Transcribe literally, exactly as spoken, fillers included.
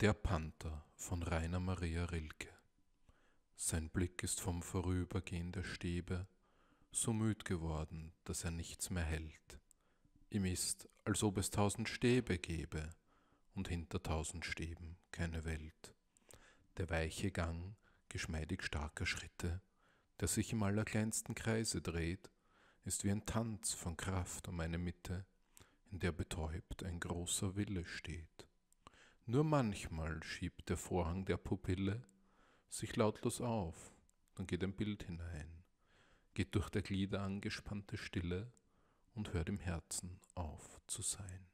Der Panther von Rainer Maria Rilke. Sein Blick ist vom Vorübergehen der Stäbe so müd geworden, dass er nichts mehr hält. Ihm ist, als ob es tausend Stäbe gäbe und hinter tausend Stäben keine Welt. Der weiche Gang geschmeidig starker Schritte, der sich im allerkleinsten Kreise dreht, ist wie ein Tanz von Kraft um eine Mitte, in der betäubt ein großer Wille steht. Nur manchmal schiebt der Vorhang der Pupille sich lautlos auf, dann geht ein Bild hinein, geht durch der Glieder angespannte Stille und hört im Herzen auf zu sein.